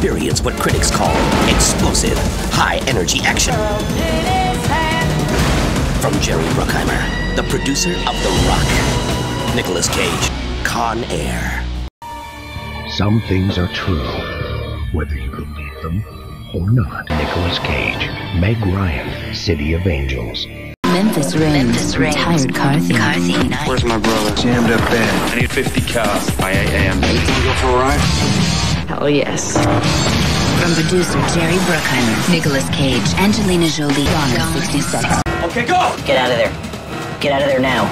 experience what critics call explosive, high-energy action. From Jerry Bruckheimer, the producer of The Rock, Nicolas Cage, Con Air. Some things are true, whether you believe them or not. Nicolas Cage, Meg Ryan, City of Angels. Memphis Rain. Memphis Rain. Tired Carthy. Where's my brother? Jammed up bad. I need 50 cars. I am. You wanna go for a ride? Hell yes. From producer Jerry Bruckheimer, Nicolas Cage, Angelina Jolie. Gone in 60 seconds. Okay, go! Get out of there. Get out of there now.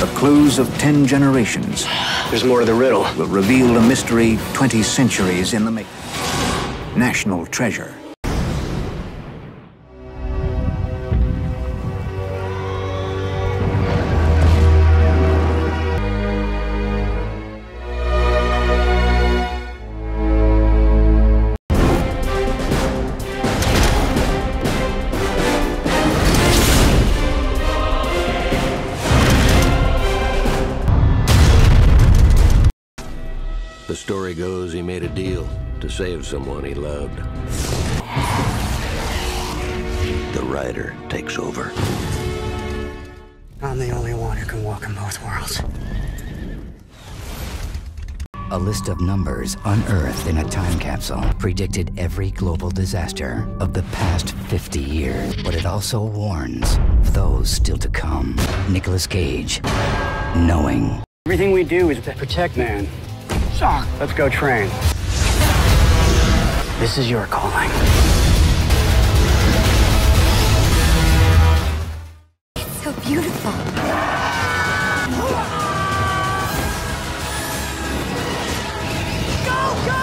The clues of 10 generations. There's more to the riddle. Will reveal a mystery 20 centuries in the making. National Treasure. The story goes he made a deal to save someone he loved. The writer takes over. I'm the only one who can walk in both worlds. A list of numbers unearthed in a time capsule predicted every global disaster of the past 50 years, but it also warns of those still to come. Nicolas Cage, knowing. Everything we do is to protect man. Let's go train. This is your calling. It's so beautiful. Go, go!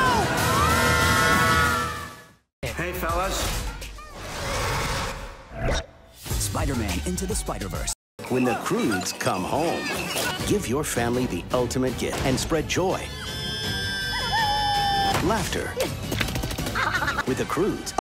Hey, fellas. Spider-Man Into the Spider-Verse. When the Croods come home, give your family the ultimate gift and spread joy. Laughter with the Croods.